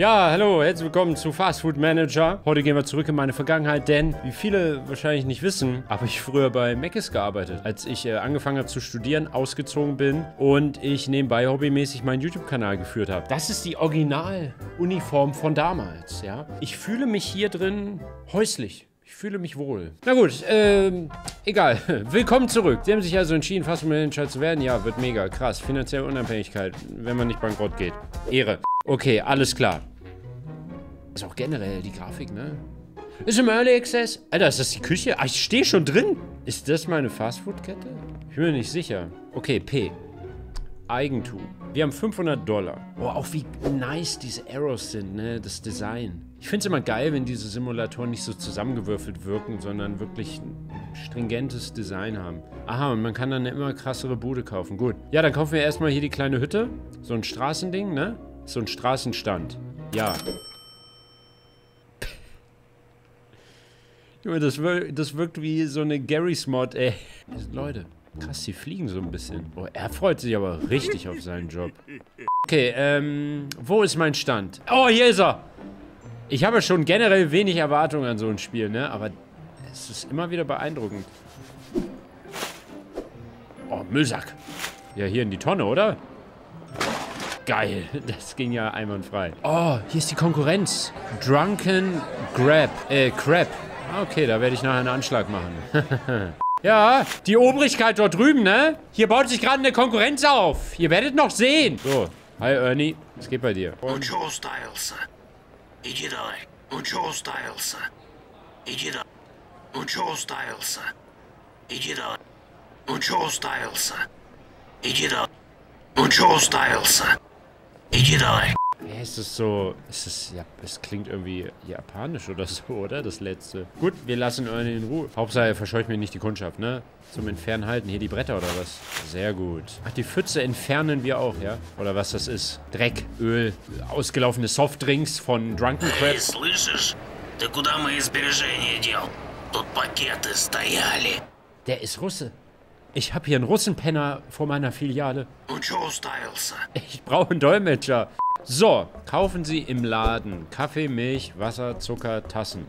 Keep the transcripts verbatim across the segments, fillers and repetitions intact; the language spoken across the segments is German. Ja, hallo, herzlich willkommen zu Fast Food Manager. Heute gehen wir zurück in meine Vergangenheit, denn, wie viele wahrscheinlich nicht wissen, habe ich früher bei Mc's gearbeitet, als ich äh, angefangen habe zu studieren, ausgezogen bin und ich nebenbei hobbymäßig meinen YouTube-Kanal geführt habe. Das ist die Originaluniform von damals, ja. Ich fühle mich hier drin häuslich. Ich fühle mich wohl. Na gut, ähm, egal. Willkommen zurück. Sie haben sich also entschieden, Fast Food Manager zu werden. Ja, wird mega krass. Finanzielle Unabhängigkeit, wenn man nicht bankrott geht. Ehre. Okay, alles klar. Ist auch generell die Grafik, ne? Ist im Early Access? Alter, ist das die Küche? Ah, ich stehe schon drin. Ist das meine Fastfood-Kette? Ich bin mir nicht sicher. Okay, P. Eigentum. Wir haben fünfhundert Dollar. Boah, auch wie nice diese Arrows sind, ne? Das Design. Ich finde es immer geil, wenn diese Simulatoren nicht so zusammengewürfelt wirken, sondern wirklich ein stringentes Design haben. Aha, und man kann dann eine immer krassere Bude kaufen. Gut. Ja, dann kaufen wir erstmal hier die kleine Hütte. So ein Straßending, ne? So ein Straßenstand. Ja. Das wirkt, das wirkt wie so eine Garry's Mod, ey. Also, Leute, krass, die fliegen so ein bisschen. Oh, er freut sich aber richtig auf seinen Job. Okay, ähm, wo ist mein Stand? Oh, hier ist er! Ich habe schon generell wenig Erwartungen an so ein Spiel, ne? Aber es ist immer wieder beeindruckend. Oh, Müllsack. Ja, hier in die Tonne, oder? Geil, das ging ja einwandfrei. Oh, hier ist die Konkurrenz. Drunken Crab, äh, Crab. Okay, da werde ich nachher einen Anschlag machen. Ja, die Obrigkeit dort drüben, ne? Hier baut sich gerade eine Konkurrenz auf. Ihr werdet noch sehen. So, hi Ernie, was geht bei dir? Und ja, ist es so, ist es, ja, es klingt irgendwie japanisch oder so, oder? Das letzte. Gut, wir lassen Ernie in Ruhe. Hauptsache, er verscheucht mir nicht die Kundschaft, ne? Zum Entfernen halten hier die Bretter oder was? Sehr gut. Ach, die Pfütze entfernen wir auch, ja? Oder was das ist? Dreck, Öl, ausgelaufene Softdrinks von Drunken Crab. Der ist Russe. Ich habe hier einen Russenpenner vor meiner Filiale. Ich brauche einen Dolmetscher. So, kaufen Sie im Laden Kaffee, Milch, Wasser, Zucker, Tassen.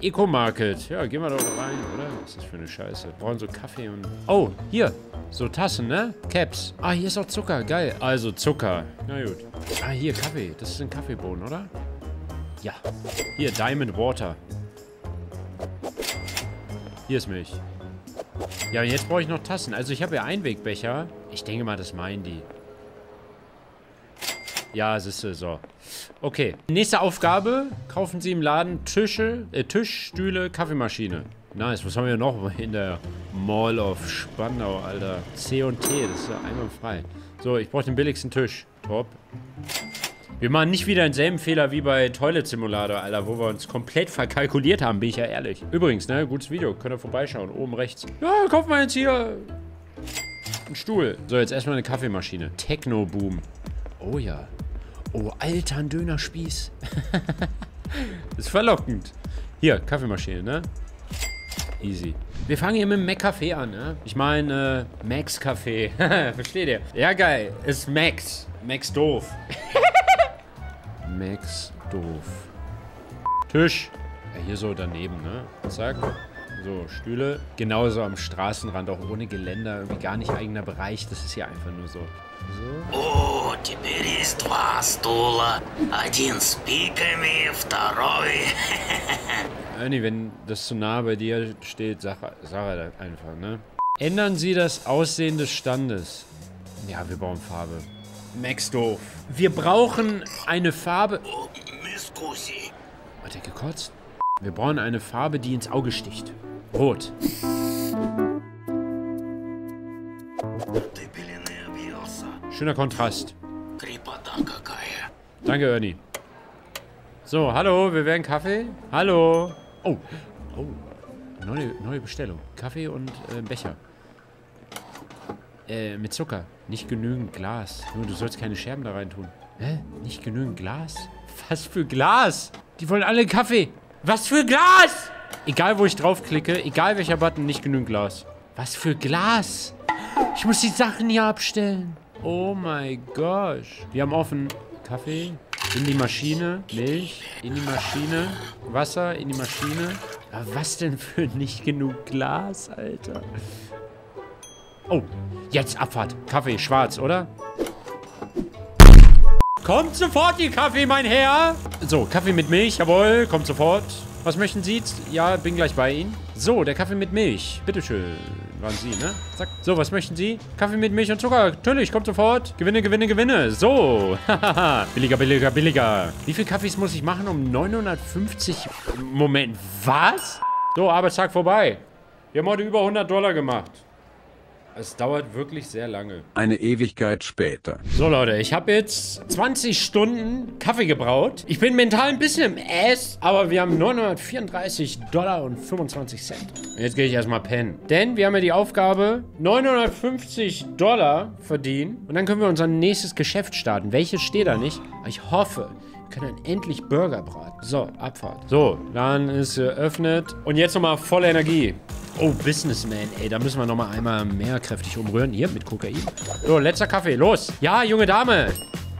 Eco-Market. Ja, gehen wir doch rein, oder? Was ist das für eine Scheiße? Wir brauchen so Kaffee und... Oh, hier. So Tassen, ne? Caps. Ah, hier ist auch Zucker. Geil. Also Zucker. Na gut. Ah, hier Kaffee. Das ist ein Kaffeebohnen, oder? Ja. Hier, Diamond Water. Hier ist Milch. Ja, und jetzt brauche ich noch Tassen. Also ich habe ja Einwegbecher. Ich denke mal, das meinen die. Ja, siehst du, so. Okay. Nächste Aufgabe. Kaufen Sie im Laden Tische, äh, Tisch, Stühle, Kaffeemaschine. Nice. Was haben wir noch in der Mall of Spandau, Alter? C und T, das ist ja einwandfrei. So, ich brauche den billigsten Tisch. Top. Wir machen nicht wieder denselben Fehler wie bei Toilette Simulator, Alter, wo wir uns komplett verkalkuliert haben, bin ich ja ehrlich. Übrigens, ne, gutes Video, könnt ihr vorbeischauen, oben rechts. Ja, kaufen wir jetzt hier einen Stuhl. So, jetzt erstmal eine Kaffeemaschine. Techno-Boom. Oh ja. Oh, Alter, ein Dönerspieß. Ist verlockend. Hier, Kaffeemaschine, ne? Easy. Wir fangen hier mit dem McCafé an, ne? Ich meine, äh, McCafé. Versteht ihr? Ja, geil. Ist Max. Max doof. Max doof. Tisch. Ja, hier so daneben, ne? Zack. So, Stühle. Genauso am Straßenrand, auch ohne Geländer. Irgendwie gar nicht eigener Bereich. Das ist hier einfach nur so. So. Oh, теперь есть два стула. Один с пиками, второй. Ernie, wenn das zu nah bei dir steht, sag, sag er das einfach, ne? Ändern Sie das Aussehen des Standes. Ja, wir brauchen Farbe. Max doof. Wir brauchen eine Farbe... Oh, hat er gekotzt? Wir brauchen eine Farbe, die ins Auge sticht. Rot. Schöner Kontrast. Danke, Ernie. So, hallo, wir werden Kaffee. Hallo. Oh, oh. Neue, neue Bestellung. Kaffee und äh, Becher. Äh, mit Zucker. Nicht genügend Glas. Nur, du sollst keine Scherben da rein tun. Hä? Nicht genügend Glas? Was für Glas? Die wollen alle Kaffee. Was für Glas? Egal, wo ich draufklicke, egal welcher Button, nicht genügend Glas. Was für Glas? Ich muss die Sachen hier abstellen. Oh my gosh. Wir haben offen Kaffee, In die Maschine. Milch. In die Maschine. Wasser. In die Maschine. Aber was denn für nicht genug Glas, Alter? Oh, jetzt Abfahrt. Kaffee, schwarz, oder? Kommt sofort, die Kaffee, mein Herr! So, Kaffee mit Milch, jawohl, kommt sofort. Was möchten Sie? Ja, bin gleich bei Ihnen. So, der Kaffee mit Milch. Bitteschön. Waren Sie, ne? Zack. So, was möchten Sie? Kaffee mit Milch und Zucker. Natürlich, kommt sofort. Gewinne, gewinne, gewinne. So. Hahaha. Billiger, billiger, billiger. Wie viele Kaffees muss ich machen, um neunhundertfünfzig... Moment, was? So, Arbeitstag vorbei. Wir haben heute über hundert Dollar gemacht. Es dauert wirklich sehr lange. Eine Ewigkeit später. So, Leute, ich habe jetzt zwanzig Stunden Kaffee gebraut. Ich bin mental ein bisschen im Ass, aber wir haben neunhundertvierunddreißig Dollar und fünfundzwanzig Cent. Und jetzt gehe ich erstmal pennen. Denn wir haben ja die Aufgabe, neunhundertfünfzig Dollar verdienen. Und dann können wir unser nächstes Geschäft starten. Welches steht da nicht? Aber ich hoffe, wir können dann endlich Burger braten. So, Abfahrt. So, dann ist geöffnet. Und jetzt nochmal volle Energie. Oh, Businessman, ey, da müssen wir nochmal einmal mehr kräftig umrühren. Hier, mit Kokain. So, letzter Kaffee, los. Ja, junge Dame.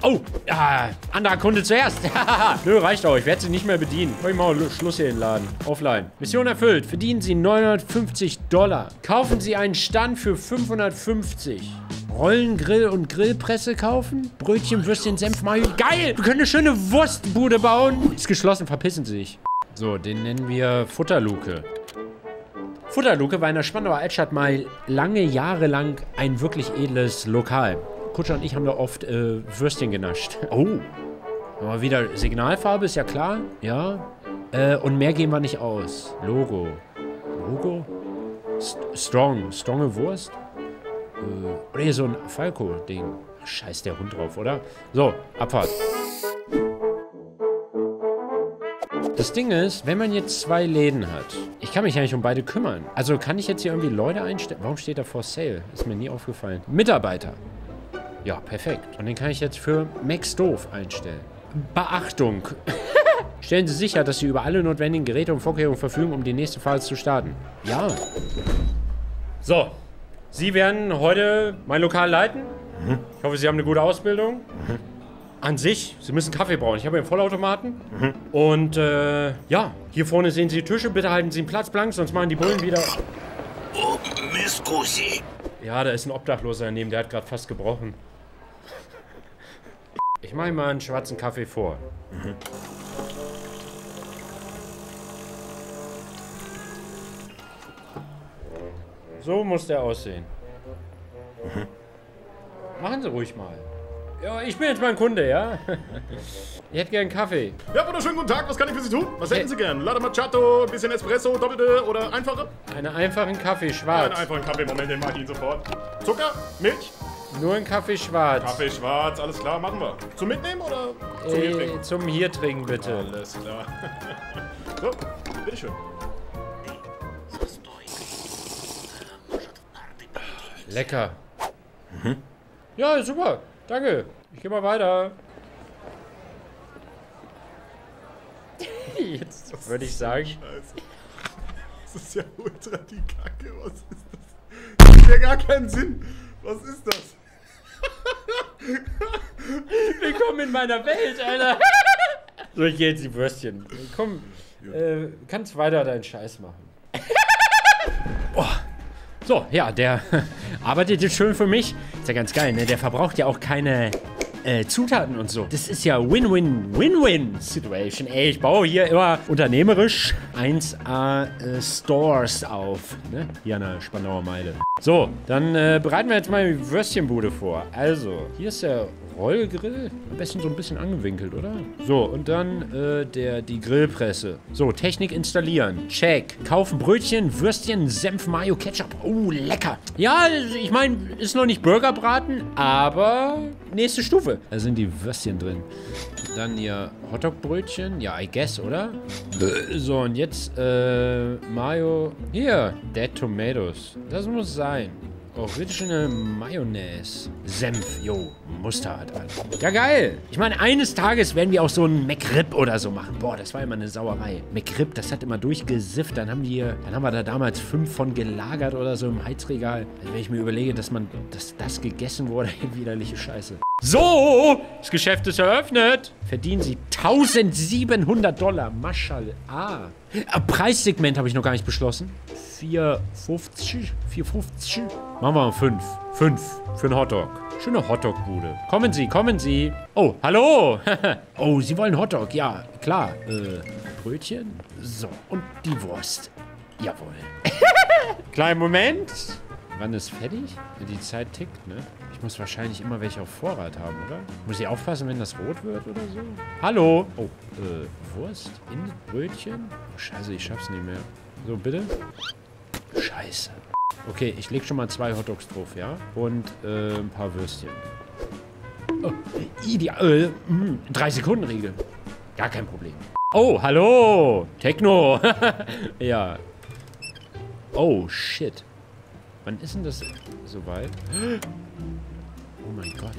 Oh, ah, anderer Kunde zuerst. Nö, reicht auch, ich werde sie nicht mehr bedienen. Mach ich mal Schluss hier in den Laden. Offline. Mission erfüllt. Verdienen Sie neunhundertfünfzig Dollar. Kaufen Sie einen Stand für fünfhundertfünfzig. Rollen, Grill und Grillpresse kaufen? Brötchen, Würstchen, Senf, Mayo. Geil! Wir können eine schöne Wurstbude bauen. Ist geschlossen, verpissen Sie sich. So, den nennen wir Futterluke. Futterluke war in der Spandauer Altstadt mal lange, jahrelang ein wirklich edles Lokal. Kutscher und ich haben da oft äh, Würstchen genascht. Oh, mal wieder Signalfarbe, ist ja klar. Ja, äh, und mehr gehen wir nicht aus. Logo. Logo? St strong. Stronge Wurst? Äh, oder hier so ein Falco-Ding. Scheiß der Hund drauf, oder? So, Abfahrt. Das Ding ist, wenn man jetzt zwei Läden hat, ich kann mich ja nicht um beide kümmern. Also kann ich jetzt hier irgendwie Leute einstellen? Warum steht da for sale? Ist mir nie aufgefallen. Mitarbeiter. Ja, perfekt. Und den kann ich jetzt für Max Doof einstellen. Beachtung. Stellen Sie sicher, dass Sie über alle notwendigen Geräte und Vorkehrungen verfügen, um die nächste Phase zu starten. Ja. So. Sie werden heute mein Lokal leiten. Mhm. Ich hoffe, Sie haben eine gute Ausbildung. Mhm. An sich, Sie müssen Kaffee brauen. Ich habe hier einen Vollautomaten. Mhm. Und, äh, ja. Hier vorne sehen Sie Tische. Bitte halten Sie den Platz blank, sonst machen die Bullen wieder... Oh, Mistkussi. Ja, da ist ein Obdachloser daneben. Der hat gerade fast gebrochen. Ich mache mal einen schwarzen Kaffee vor. Mhm. So muss der aussehen. Mhm. Machen Sie ruhig mal. Ja, ich bin jetzt mein Kunde, ja? Ich hätte gern Kaffee. Ja, wunderschönen guten Tag. Was kann ich für Sie tun? Was hätten Sie gern? Latte Macchiato, ein bisschen Espresso, doppelte oder einfache? Einen einfachen Kaffee, schwarz. Ja, einen einfachen Kaffee, Moment, den mache ich Ihnen sofort. Zucker? Milch? Nur ein Kaffee schwarz. Kaffee schwarz, alles klar, machen wir. Zum Mitnehmen oder zum äh, hier trinken? Zum hier trinken, bitte. Alles klar. So, bitteschön. Lecker. Mhm. Ja, super. Danke, ich gehe mal weiter. Jetzt würde ich sagen... Scheiße. Das ist ja ultra die Kacke, was ist das? Das hat ja gar keinen Sinn. Was ist das? Willkommen in meiner Welt, Alter. So, ich gehe jetzt die Würstchen. Komm, äh, kannst weiter deinen Scheiß machen. Boah. So, ja, der arbeitet jetzt schön für mich. Ist ja ganz geil, ne? Der verbraucht ja auch keine äh, Zutaten und so. Das ist ja Win-Win-Win-Win-Situation. Ey, ich baue hier immer unternehmerisch eins A äh, Stores auf, ne? Hier an der Spandauer Meile. So, dann äh, bereiten wir jetzt mal die Würstchenbude vor. Also, hier ist der Rollgrill. Am besten so ein bisschen angewinkelt, oder? So, und dann äh, der, die Grillpresse. So, Technik installieren. Check. Kaufen Brötchen, Würstchen, Senf, Mayo, Ketchup. Oh, lecker. Ja, ich meine, ist noch nicht Burgerbraten, aber nächste Stufe. Da sind die Würstchen drin. Dann hier Hotdog-Brötchen. Ja, I guess, oder? So, und jetzt äh, Mayo. Hier, Dead Tomatoes. Das muss sein. Original Mayonnaise. Senf, jo, Mustard, Alter. Ja, geil. Ich meine, eines Tages werden wir auch so ein McRib oder so machen. Boah, das war immer eine Sauerei. McRib, das hat immer durchgesifft. Dann haben die, dann haben wir da damals fünf von gelagert oder so im Heizregal. Also wenn ich mir überlege, dass man, dass das gegessen wurde, widerliche Scheiße. So, das Geschäft ist eröffnet. Verdienen Sie tausendsiebenhundert Dollar. Maschall. Ah. Preissegment habe ich noch gar nicht beschlossen. vier fünfzig. vier fünfzig. Machen wir mal fünf. fünf für einen Hotdog. Schöne Hotdog-Bude. Kommen Sie, kommen Sie. Oh, hallo. Oh, Sie wollen Hotdog. Ja, klar. Äh, Brötchen. So, und die Wurst. Jawohl. Kleinen Moment. Wann ist fertig? Die Zeit tickt, ne? Ich muss wahrscheinlich immer welche auf Vorrat haben, oder? Muss ich aufpassen, wenn das rot wird oder so? Hallo! Oh, äh, Wurst? In Brötchen? Oh, scheiße, ich schaff's nicht mehr. So, bitte. Scheiße. Okay, ich leg schon mal zwei Hotdogs drauf, ja? Und, äh, ein paar Würstchen. Oh, ideal. Äh, mh, drei Sekunden Regel. Gar kein Problem. Oh, hallo! Techno! Ja. Oh, shit. Wann ist denn das soweit? Oh mein Gott.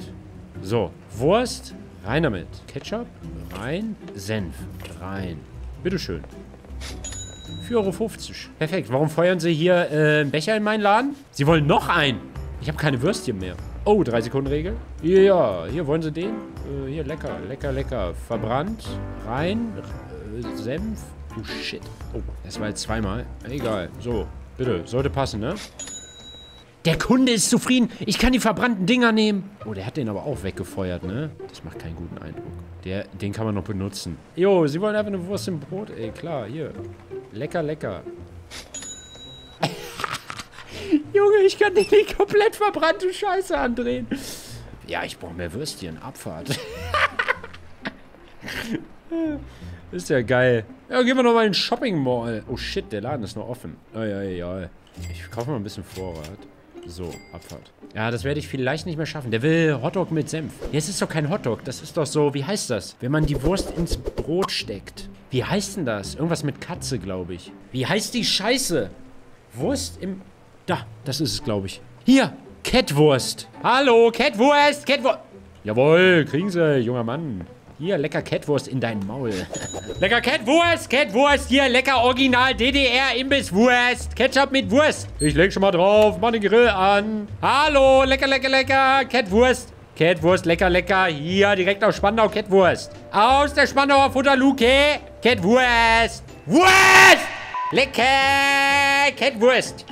So, Wurst, rein damit. Ketchup, rein. Senf, rein. Bitteschön. vier Euro fünfzig. Perfekt. Warum feuern Sie hier äh, einen Becher in meinen Laden? Sie wollen noch einen. Ich habe keine Würstchen mehr. Oh, drei Sekunden Regel. Ja, hier, wollen Sie den? Äh, hier, lecker, lecker, lecker. Verbrannt, rein, äh, Senf. Oh, shit. Oh, das war jetzt zweimal. Egal. So, bitte. Sollte passen, ne? Der Kunde ist zufrieden. Ich kann die verbrannten Dinger nehmen. Oh, der hat den aber auch weggefeuert, ne? Das macht keinen guten Eindruck. Der, den kann man noch benutzen. Jo, Sie wollen einfach eine Wurst im Brot? Ey, klar, hier. Lecker, lecker. Junge, ich kann den nicht komplett verbrannte Scheiße andrehen. Ja, ich brauche mehr Würstchen. Abfahrt. Ist ja geil. Ja, gehen wir nochmal in den Shopping Mall. Oh, shit, der Laden ist noch offen. Oh, ja, ja, ja. Ich kaufe mal ein bisschen Vorrat. So, Abfahrt. Ja, das werde ich vielleicht nicht mehr schaffen. Der will Hotdog mit Senf. Jetzt ist doch kein Hotdog. Das ist doch so, wie heißt das? Wenn man die Wurst ins Brot steckt. Wie heißt denn das? Irgendwas mit Katze, glaube ich. Wie heißt die Scheiße? Wurst im... Da, das ist es, glaube ich. Hier, Catwurst. Hallo, Catwurst, Catwurst. Jawohl, kriegen Sie, junger Mann. Hier, lecker Catwurst in dein Maul. Lecker Catwurst, Catwurst. Hier, lecker Original D D R Imbisswurst. Ketchup mit Wurst. Ich leg schon mal drauf, mach den Grill an. Hallo, lecker, lecker, lecker. Catwurst. Catwurst, lecker, lecker. Hier, direkt aus Spandau, Catwurst. Aus der Spandauer Futterluke. Catwurst. Wurst. Lecker Catwurst.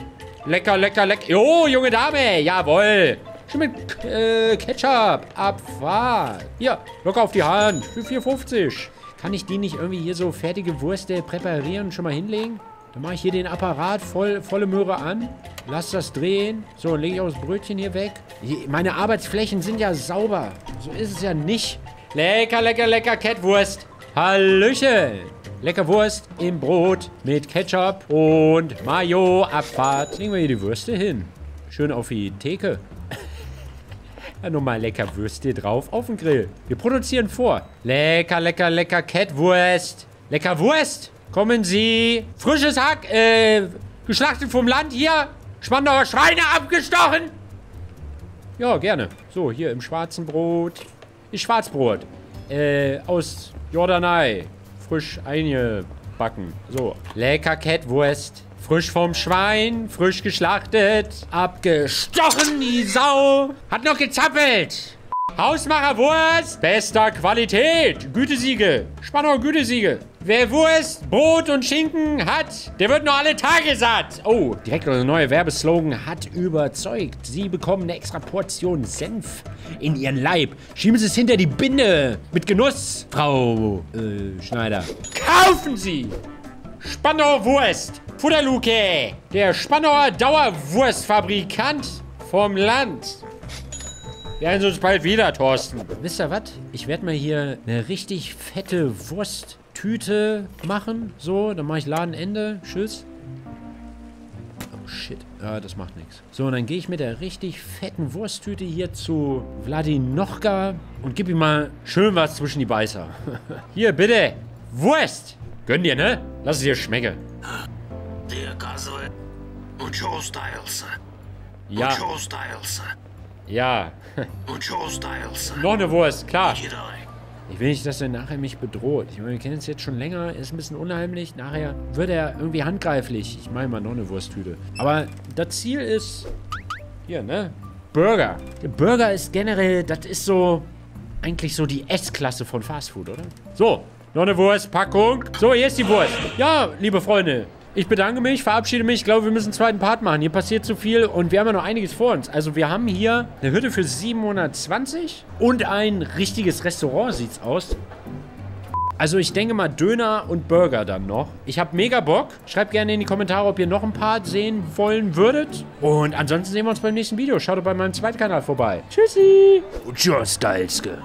Lecker, lecker, lecker. Jo, junge Dame. Jawohl. Schon mit äh, Ketchup. Abfahrt. Hier, locker auf die Hand. Für vier fünfzig. Kann ich die nicht irgendwie hier so fertige Würste präparieren und schon mal hinlegen? Dann mache ich hier den Apparat voll, volle Möhre an. Lass das drehen. So, lege ich auch das Brötchen hier weg. Hier, meine Arbeitsflächen sind ja sauber. So ist es ja nicht. Lecker, lecker, lecker Catwurst. Hallöchen. Lecker Wurst im Brot mit Ketchup und Mayo. Abfahrt. Legen wir hier die Würste hin. Schön auf die Theke. Ja, nochmal lecker Würste drauf auf den Grill. Wir produzieren vor. Lecker, lecker, lecker Catwurst. Lecker Wurst. Kommen Sie. Frisches Hack. Äh, geschlachtet vom Land hier. Spandauer Schweine abgestochen. Ja, gerne. So, hier im schwarzen Brot. Ist Schwarzbrot. Äh, aus Jordanei. Frisch eingebacken. So. Lecker Catwurst. Frisch vom Schwein, frisch geschlachtet, abgestochen, die Sau. Hat noch gezappelt. Hausmacherwurst, bester Qualität. Gütesiegel, Spandauer Gütesiegel. Wer Wurst, Brot und Schinken hat, der wird nur alle Tage satt. Oh, direkt unser neuer Werbeslogan hat überzeugt. Sie bekommen eine extra Portion Senf in Ihren Leib. Schieben Sie es hinter die Binde. Mit Genuss, Frau äh, Schneider. Kaufen Sie Spandauer Wurst. Futterluke, der Spandauer Dauerwurstfabrikant vom Land. Wir sehen uns bald wieder, Thorsten. Wisst ihr was? Ich werde mal hier eine richtig fette Wursttüte machen. So, dann mache ich Ladenende. Tschüss. Oh, shit. Ah, das macht nichts. So, und dann gehe ich mit der richtig fetten Wursttüte hier zu Vladinochka und gebe ihm mal schön was zwischen die Beißer. Hier, bitte. Wurst. Gönn dir, ne? Lass es dir schmecken. Ja. Ja. Noch eine Wurst, klar. Ich will nicht, dass er nachher mich bedroht. Ich meine, wir kennen es jetzt schon länger. Ist ein bisschen unheimlich. Nachher wird er irgendwie handgreiflich. Ich meine mal noch eine Wursttüte. Aber das Ziel ist... Hier, ne? Burger. Burger ist generell, das ist so, eigentlich so die S-Klasse von Fast Food, oder? So, noch eine Wurstpackung. So, hier ist die Wurst. Ja, liebe Freunde, ich bedanke mich, verabschiede mich. Ich glaube, wir müssen einen zweiten Part machen. Hier passiert zu viel und wir haben ja noch einiges vor uns. Also wir haben hier eine Hütte für siebenhundertzwanzig und ein richtiges Restaurant sieht's aus. Also ich denke mal Döner und Burger dann noch. Ich habe mega Bock. Schreibt gerne in die Kommentare, ob ihr noch ein Part sehen wollen würdet. Und ansonsten sehen wir uns beim nächsten Video. Schaut doch bei meinem zweiten Kanal vorbei. Tschüssi. Tschüss, Dalske.